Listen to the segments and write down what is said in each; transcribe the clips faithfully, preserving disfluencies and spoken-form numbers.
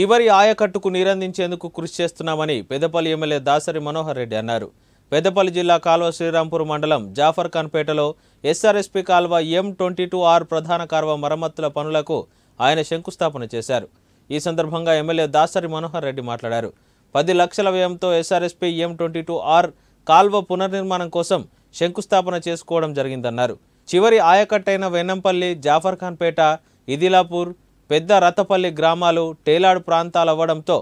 చివరి ఆయకట్టుకు నిరందించేందుకు కృషి చేస్తున్నామని పెద్దపల్లి ఎమ్మెల్యే దాసరి మనోహర్ రెడ్డి అన్నారు. పెద్దపల్లి జిల్లా కాల్వశ్రీరాంపూర్ మండలం జాఫర్ ఖాన్ పేటలో ఎస్ఆర్ఎస్పీ కాల్వ ఎం ట్వంటీ టూ ఆర్ ప్రధాన కాల్వ మరమ్మతుల పనులకు ఆయన శంకుస్థాపన చేశారు. ఈ సందర్భంగా ఎమ్మెల్యే దాసరి మనోహర్ రెడ్డి మాట్లాడారు. పది లక్షల వ్యయంతో SRSP M twenty two R కాల్వ పునర్నిర్మాణం కోసం శంకుస్థాపన చేసుకోవడం జరిగిందన్నారు. చివరి ఆయకట్టైన వెన్నంపల్లి, జాఫర్ ఖాన్ పేట, ఇదిలాపూర్, పెద్దరతపల్లి గ్రామాలు టేలాడ్ ప్రాంతాలు అవ్వడంతో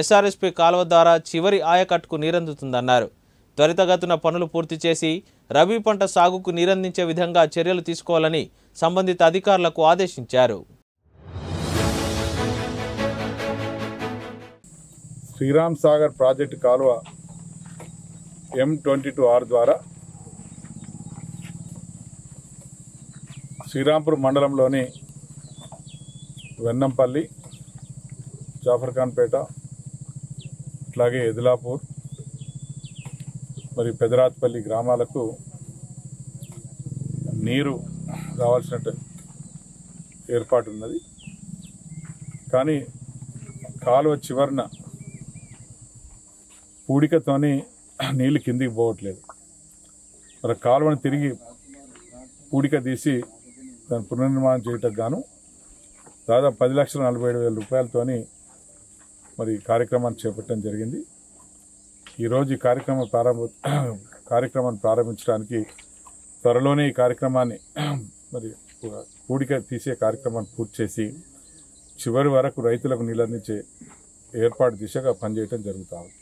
ఎస్ఆర్ఎస్పీ కాల్వ ద్వారా చివరి ఆయకట్టుకు నీరందుతుందన్నారు. త్వరితగతిన పనులు పూర్తి చేసి రబీ పంట సాగుకు నీరందించే విధంగా చర్యలు తీసుకోవాలని సంబంధిత అధికారులకు ఆదేశించారు. శ్రీరామ్ సాగర్ ప్రాజెక్టు కాల్వ ఎం ట్వంటీ టూ ఆర్ ద్వారా శ్రీరాంపూర్ మండలంలోని వెన్నంపల్లి, జాఫర్ ఖాన్ పేట, అట్లాగే ఇదిలాపూర్ మరియు పెద్దరాత్పల్లి గ్రామాలకు నీరు రావాల్సినట్టు ఏర్పాటు ఉన్నది. కానీ కాలువ చివరన పూడికతోని నీళ్ళు కిందికి పోవట్లేదు. మరి కాలువను తిరిగి పూడిక తీసి దాన్ని పునర్నిర్మాణం చేయటం గాను దాదాపు పది లక్షల నలభై ఏడు వేల రూపాయలతోని మరి కార్యక్రమాన్ని చేపట్టడం జరిగింది. ఈరోజు ఈ కార్యక్రమ ప్రారంభ కార్యక్రమాన్ని ప్రారంభించడానికి త్వరలోనే ఈ కార్యక్రమాన్ని మరి పూడిక తీసే కార్యక్రమాన్ని పూర్తి చేసి చివరి వరకు రైతులకు నీళ్ళనిచ్చే ఏర్పాటు దిశగా పనిచేయటం జరుగుతుంది.